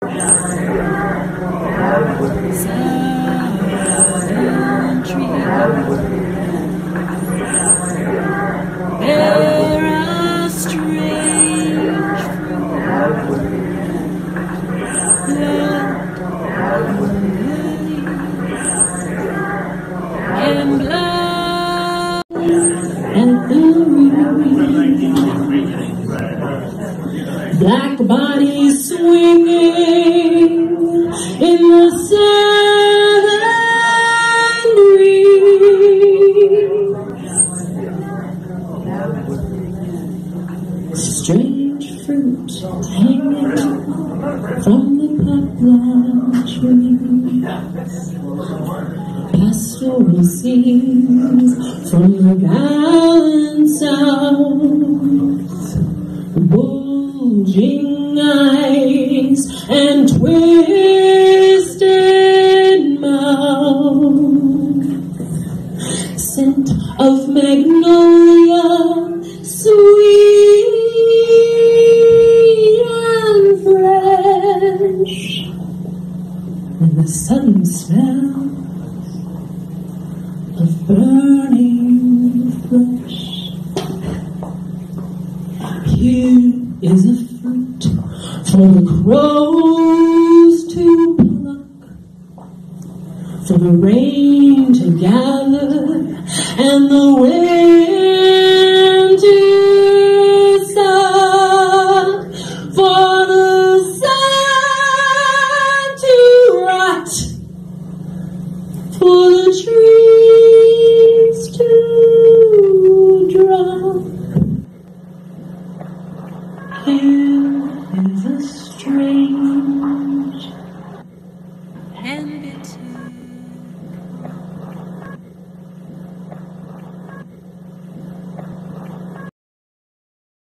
They're a strange fruit, and blood and black bodies swinging in the sand breeze. Strange fruit hanging from the poplar tree. Pastoral scenes from the gallant south. Bulging eyes and scent of magnolia, sweet and fresh, and the sudden smell of burning flesh. Here is a fruit for the crows to pluck, for the rain to gather, and the wind to stop, for the sun to rot, for the trees to drop. Here is a strange and bitter